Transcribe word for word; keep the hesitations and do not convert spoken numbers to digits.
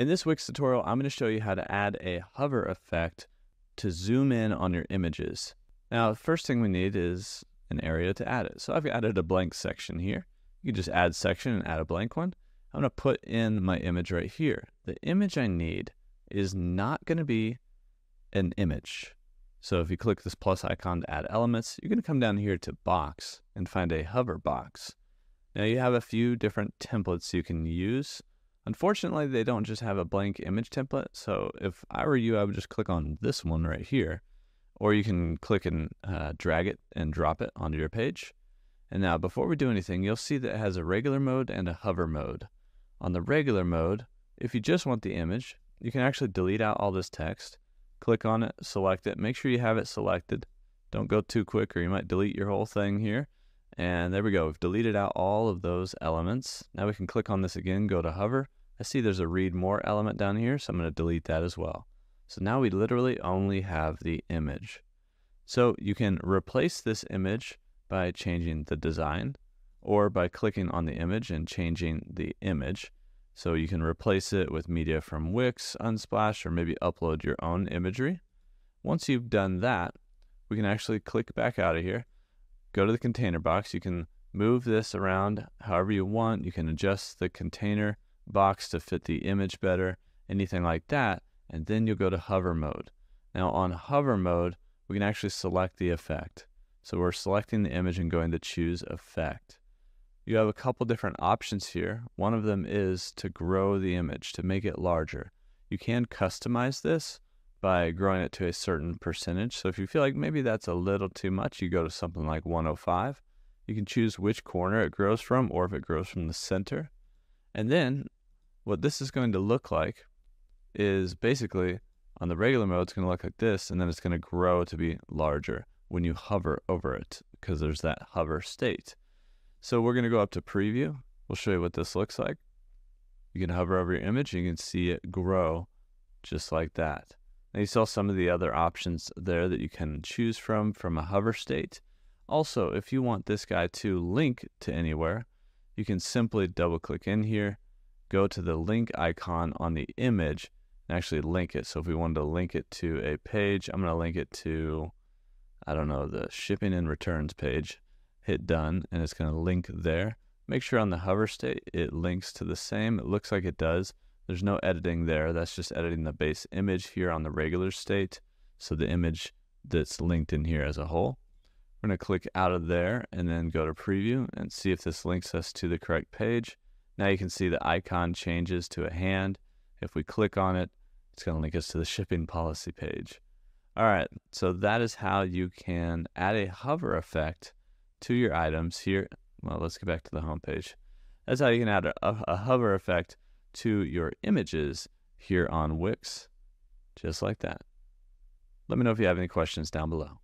In this Wix tutorial, I'm going to show you how to add a hover effect to zoom in on your images. Now, the first thing we need is an area to add it. So I've added a blank section here. You can just add section and add a blank one. I'm going to put in my image right here. The image I need is not going to be an image. So if you click this plus icon to add elements, you're going to come down here to box and find a hover box. Now you have a few different templates you can use. Unfortunately, they don't just have a blank image template. So if I were you, I would just click on this one right here, or you can click and uh, drag it and drop it onto your page. And now before we do anything, you'll see that it has a regular mode and a hover mode. On the regular mode, if you just want the image, you can actually delete out all this text. Click on it, select it, make sure you have it selected. Don't go too quick or you might delete your whole thing here. And there we go, we've deleted out all of those elements. Now we can click on this again, go to hover. I see there's a read more element down here, so I'm gonna delete that as well. So now we literally only have the image. So you can replace this image by changing the design or by clicking on the image and changing the image. So you can replace it with media from Wix, Unsplash, or maybe upload your own imagery. Once you've done that, we can actually click back out of here, go to the container box. You can move this around however you want. You can adjust the container box to fit the image better, anything like that. And then you'll go to hover mode. Now on hover mode, we can actually select the effect. So we're selecting the image and going to choose effect. You have a couple different options here. One of them is to grow the image, to make it larger. You can customize this by growing it to a certain percentage. So if you feel like maybe that's a little too much, you go to something like one oh five. You can choose which corner it grows from or if it grows from the center. And then what this is going to look like is basically on the regular mode, it's going to look like this, and then it's going to grow to be larger when you hover over it because there's that hover state. So we're going to go up to preview. We'll show you what this looks like. You can hover over your image and you can see it grow just like that. Now you saw some of the other options there that you can choose from, from a hover state. Also, if you want this guy to link to anywhere, you can simply double click in here, go to the link icon on the image and actually link it. So if we wanted to link it to a page, I'm going to link it to, I don't know, the shipping and returns page. Hit done, and it's going to link there. Make sure on the hover state it links to the same. It looks like it does. There's no editing there. That's just editing the base image here on the regular state. So the image that's linked in here as a whole. We're going to click out of there and then go to preview and see if this links us to the correct page. Now you can see the icon changes to a hand. If we click on it, it's going to link us to the shipping policy page. All right, so that is how you can add a hover effect to your items here. Well, let's get back to the home page. That's how you can add a, a hover effect to your images here on Wix, just like that. Let me know if you have any questions down below.